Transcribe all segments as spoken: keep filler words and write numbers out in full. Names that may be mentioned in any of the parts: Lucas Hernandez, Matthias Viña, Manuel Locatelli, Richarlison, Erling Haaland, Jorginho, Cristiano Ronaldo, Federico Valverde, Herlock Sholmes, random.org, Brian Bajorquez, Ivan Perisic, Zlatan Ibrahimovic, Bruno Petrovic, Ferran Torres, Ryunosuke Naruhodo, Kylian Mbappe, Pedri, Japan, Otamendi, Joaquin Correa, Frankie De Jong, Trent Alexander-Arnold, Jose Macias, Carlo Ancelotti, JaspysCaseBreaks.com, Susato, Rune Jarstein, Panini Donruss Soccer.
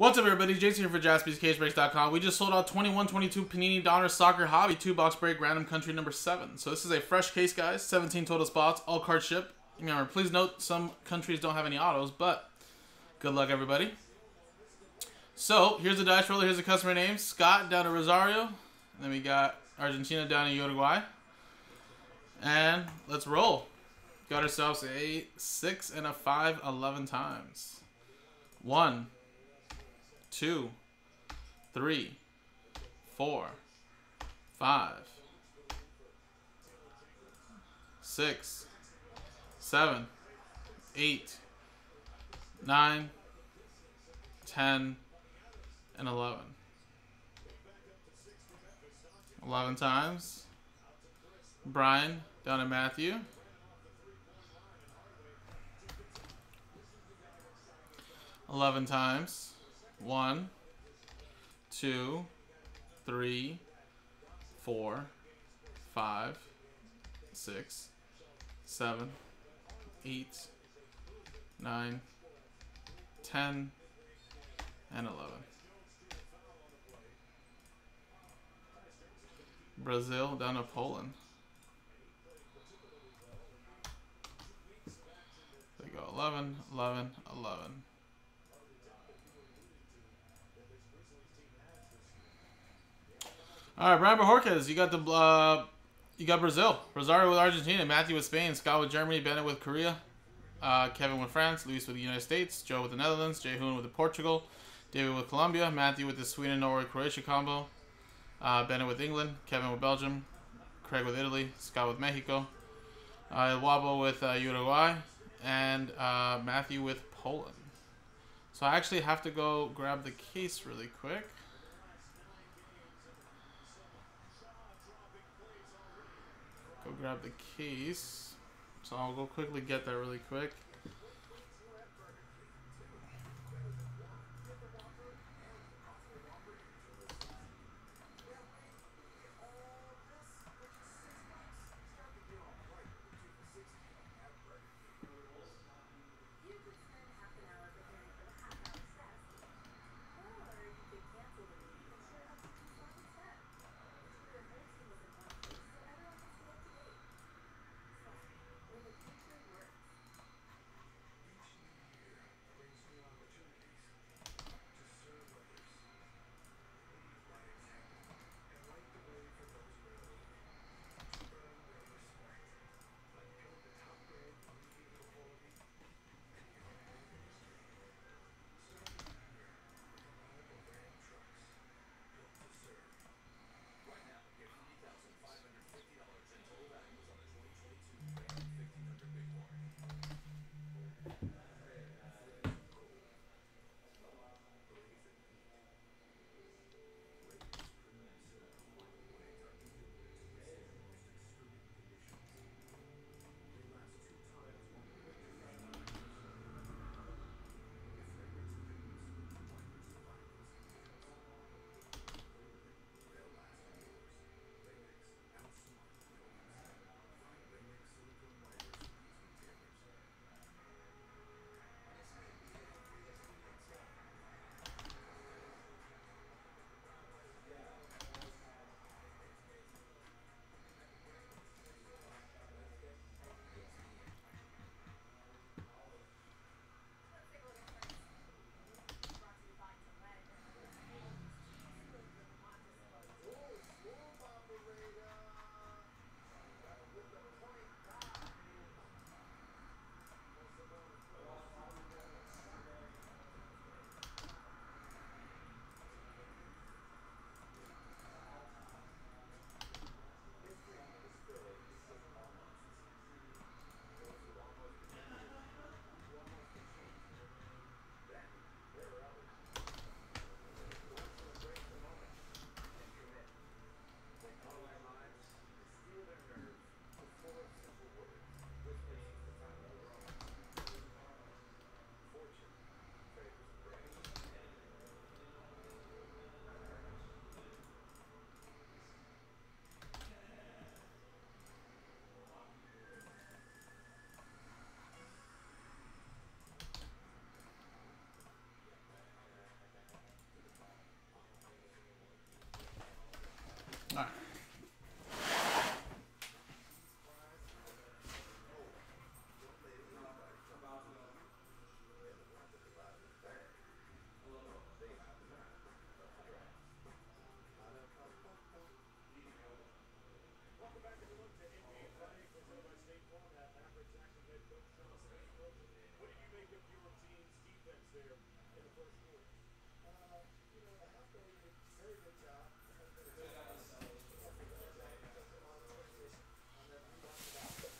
What's up, everybody? Jason here for Jaspys Case Breaks dot com. We just sold out twenty-one twenty-two Panini Donruss Soccer Hobby two box break random country number seven. So this is a fresh case, guys. seventeen total spots, all card ship. Remember, please note some countries don't have any autos, but good luck, everybody. So here's the dice roller. Here's the customer names: Scott down to Rosario. And then we got Argentina down to Uruguay. And let's roll. Got ourselves a six and a five, eleven times. One. Two, three, four, five, six, seven, eight, nine, ten, and eleven. Eleven times. Brian down to Matthew. Eleven times. One, two, three, four, five, six, seven, eight, nine, ten, and eleven. Brazil down to Poland. They go eleven, eleven, eleven. All right, Brian Bajorquez, you got the uh, you got Brazil, Rosario with Argentina, Matthew with Spain, Scott with Germany, Bennett with Korea, uh, Kevin with France, Luis with the United States, Joe with the Netherlands, Jehoon with the Portugal, David with Colombia, Matthew with the Sweden, Norway, Croatia combo, uh, Bennett with England, Kevin with Belgium, Craig with Italy, Scott with Mexico, uh, Wabo with uh, Uruguay, and uh, Matthew with Poland. So I actually have to go grab the case really quick. Go grab the case. So I'll go quickly get that really quick.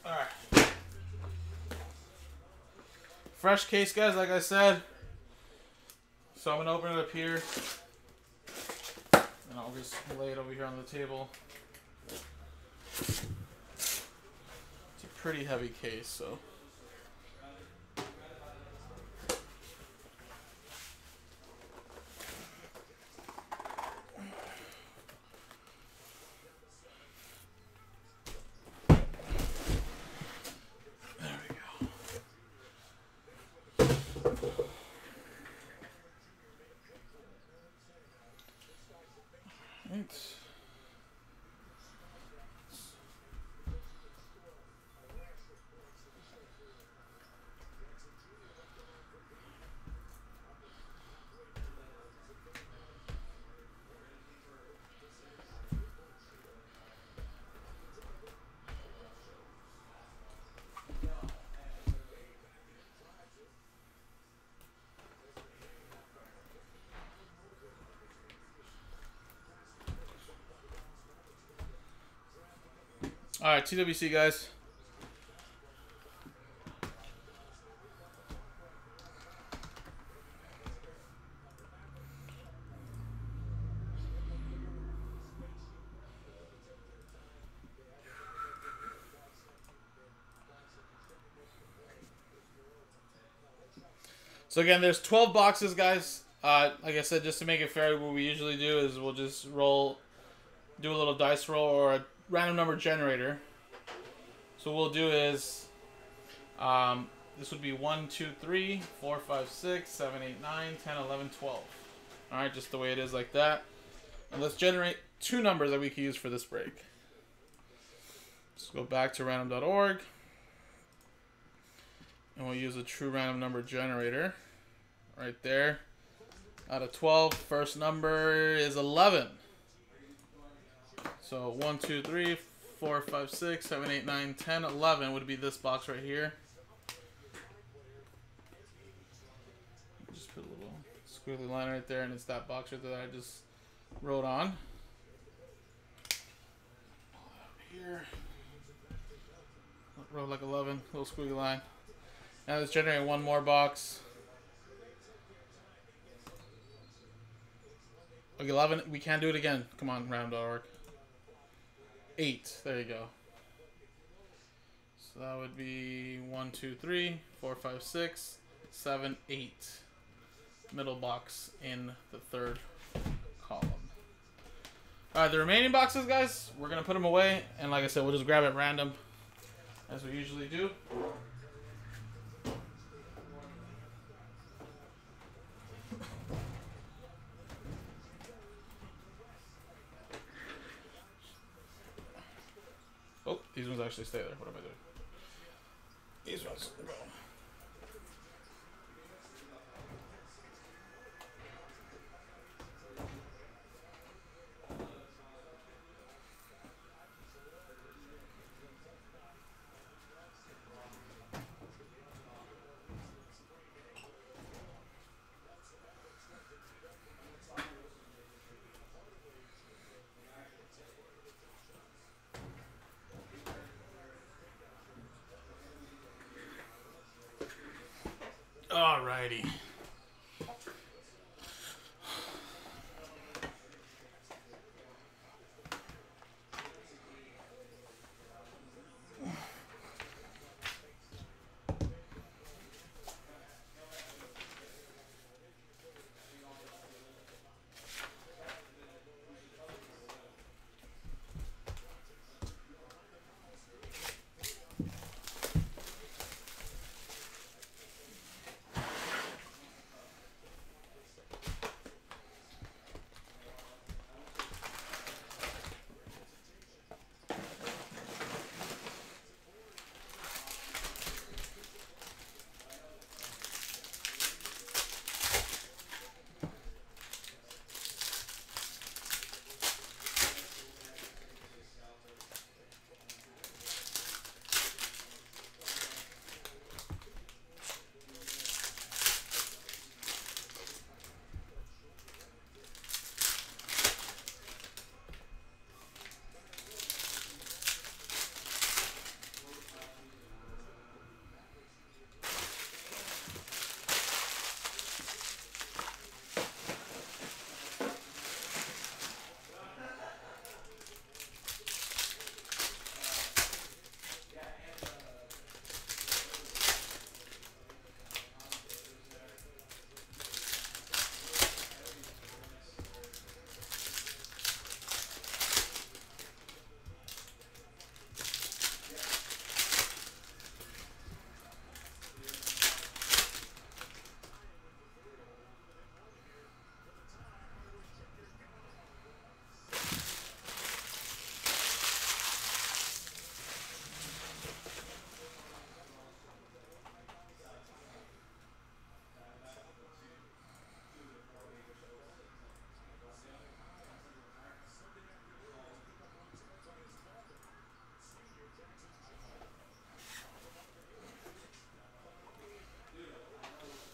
All right. Fresh case, guys, like I said. So I'm going to open it up here. And I'll just lay it over here on the table. It's a pretty heavy case, so. All right, T W C, guys. So again, there's twelve boxes, guys. Uh, like I said, just to make it fair, what we usually do is we'll just roll, do a little dice roll or a random number generator. So what we'll do is, um, this would be one, two, three, four, five, six, seven, eight, nine, ten, eleven, twelve. All right, just the way it is like that. And let's generate two numbers that we can use for this break. Let's go back to random dot org. And we'll use a true random number generator right there. Out of twelve, first number is eleven. So one, two, three, four, five, six, seven, eight, nine, ten, eleven would be this box right here. Just put a little squiggly line right there, and it's that box right there that I just wrote on. Pull that over here. Row like eleven, little squiggly line. Now let's generate one more box. Okay, eleven, we can't do it again. Come on, random dot org. Eight. There you go. So that would be one, two, three, four, five, six, seven, eight. Middle box in the third column. All right, the remaining boxes, guys, we're gonna put them away, and like I said, we'll just grab at random, as we usually do. These ones actually stay there. What am I doing? These ones go. Alrighty.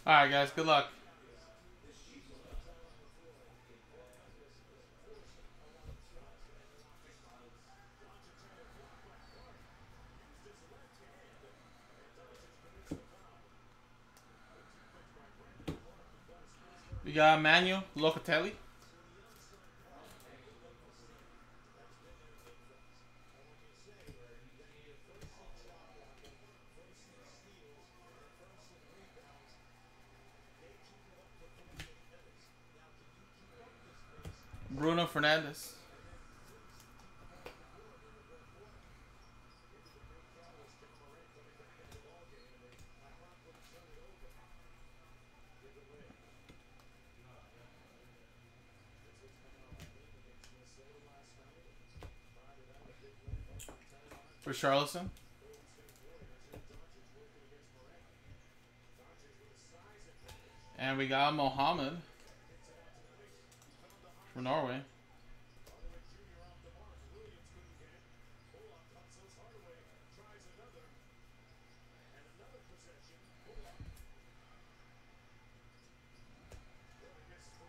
All right, guys. Good luck. We got Manuel Locatelli. Bruno Fernandes. Richarlison. And we got Mohamed from Norway.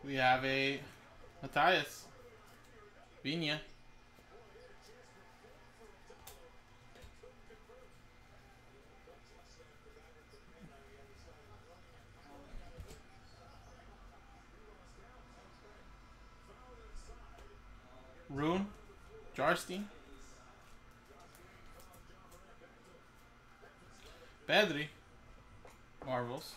We have a Matthias Viña. Rune Jarstein, Pedri, Marvels,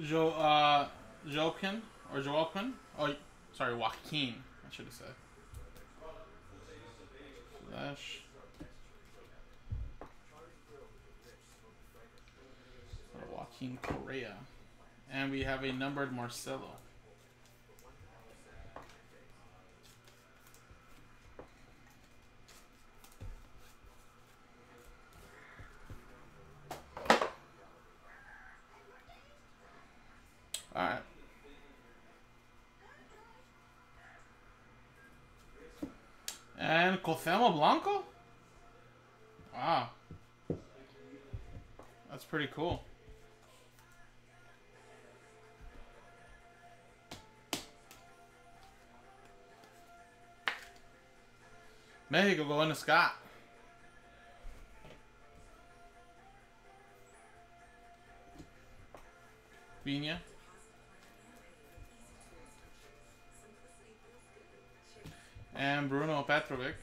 Jo, uh, Joaquin, or Joaquin, oh, sorry, Joaquin, I should have said. Flash. Joaquin Correa. And we have a numbered Marcelo. And Cofemo Blanco? Wow. That's pretty cool. Mexico going to Scott. Viña. And Bruno Petrovic.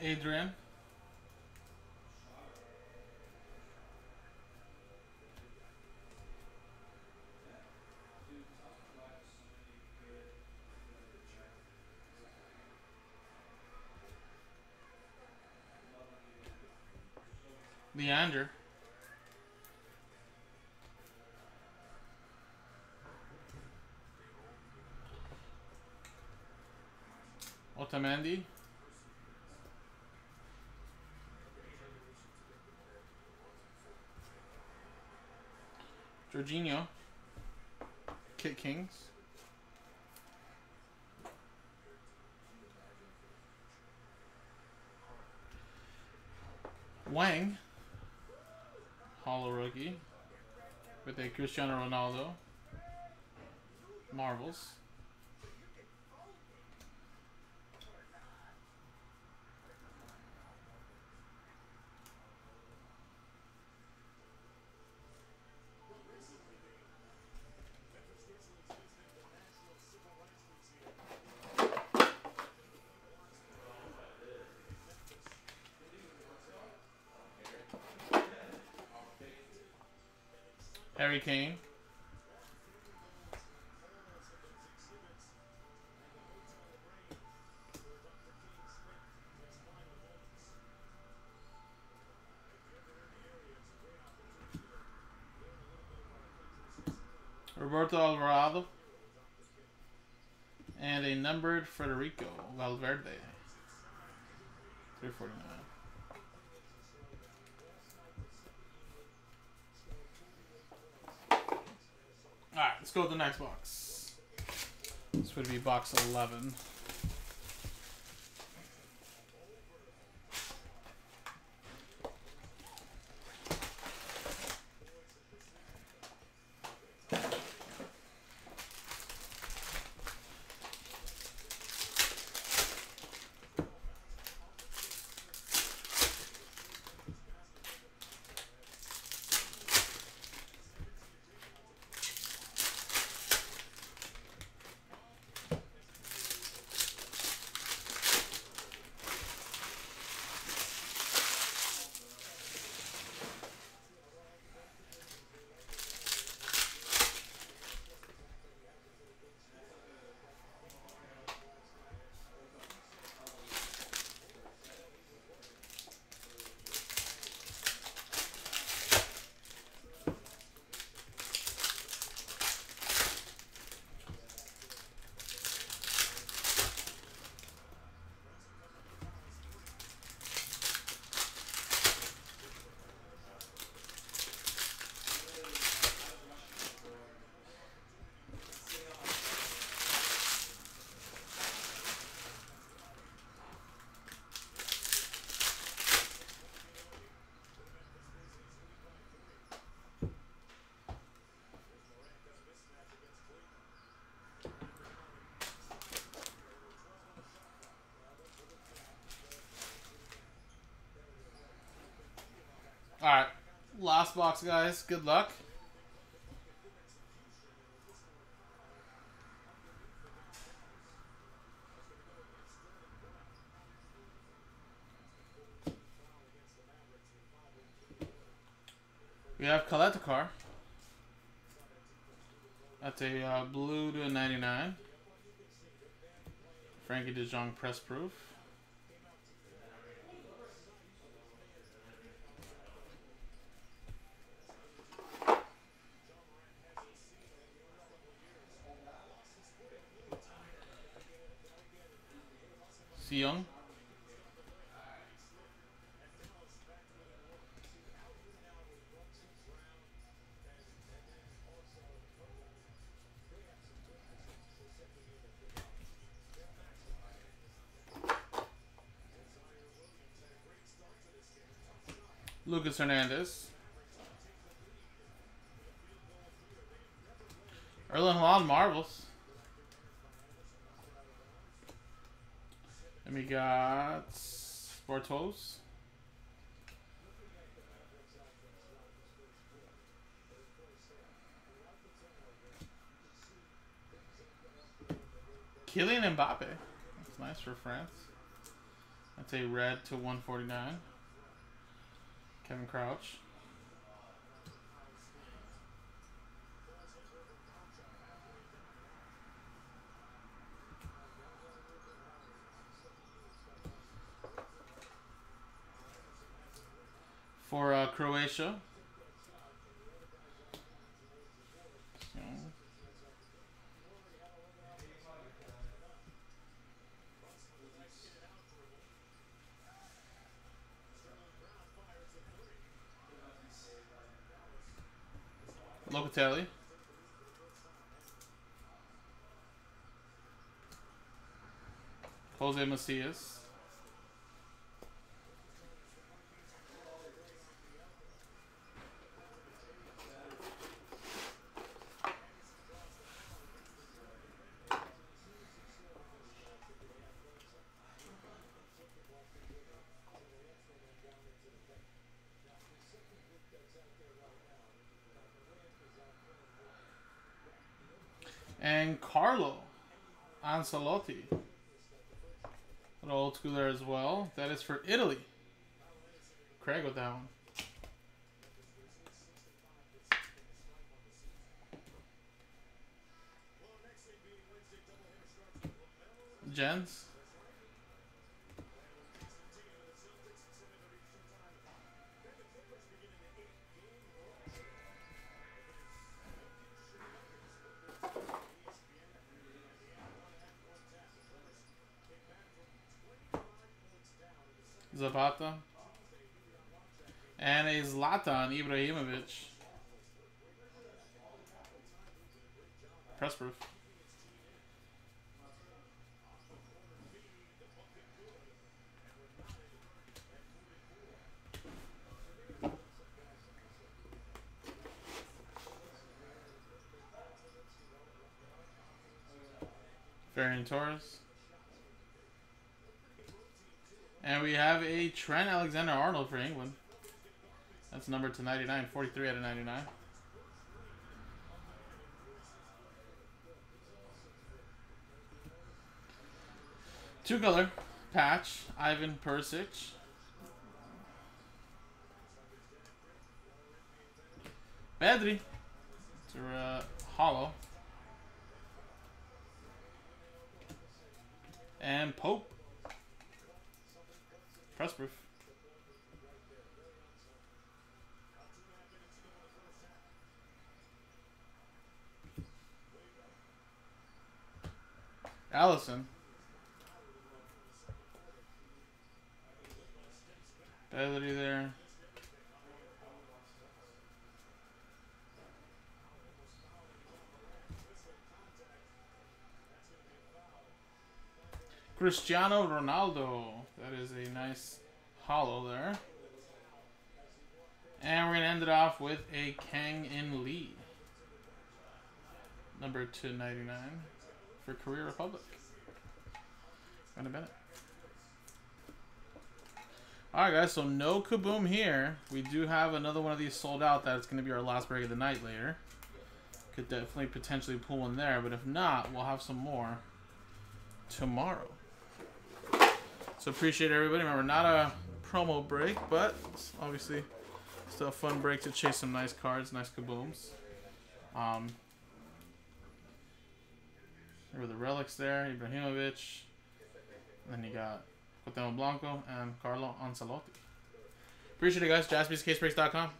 Adrian. Leander. Otamendi. Jorginho. Kit Kings. Wang. Hollow rookie with a Cristiano Ronaldo Marvels. Harry Kane. Roberto Alvarado, and a numbered Federico Valverde, three forty-nine. All right, let's go to the next box. This would be box eleven. All right, last box, guys. Good luck. We have Colette Car. That's a uh, blue to a ninety-nine. Frankie De Jong press proof. Young. Lucas Hernandez. Erling Haaland Marvels. We got Portos, Kylian Mbappe. That's nice for France. That's a red to one forty-nine. Kevin Crouch. For uh, Croatia, so. Locatelli, Jose Macias. And Carlo Ancelotti, an old school there as well. That is for Italy. Craig with that one. Jens. Zapata. And a Zlatan Ibrahimovic. Press proof. Ferran Torres. And we have a Trent Alexander-Arnold for England. That's numbered to ninety-nine, forty-three out of ninety-nine. Two color patch, Ivan Perisic. Pedri. It's a uh, hollow. And Pope. Press proof. Allison. Pedri there. Cristiano Ronaldo. That is a nice hollow there. And we're going to end it off with a Kang In Lee. Number two ninety-nine for Korea Republic. Gonna bet it. Alright guys, so no kaboom here. We do have another one of these sold out. That's going to be our last break of the night later. Could definitely potentially pull one there, but if not, we'll have some more tomorrow. So appreciate everybody. Remember, not a promo break, but obviously still a fun break to chase some nice cards, nice kabooms. Um, there were the relics there, Ibrahimovic. Then you got Cuauhtemoc Blanco and Carlo Ancelotti. Appreciate it, guys. Jaspys Case Breaks dot com.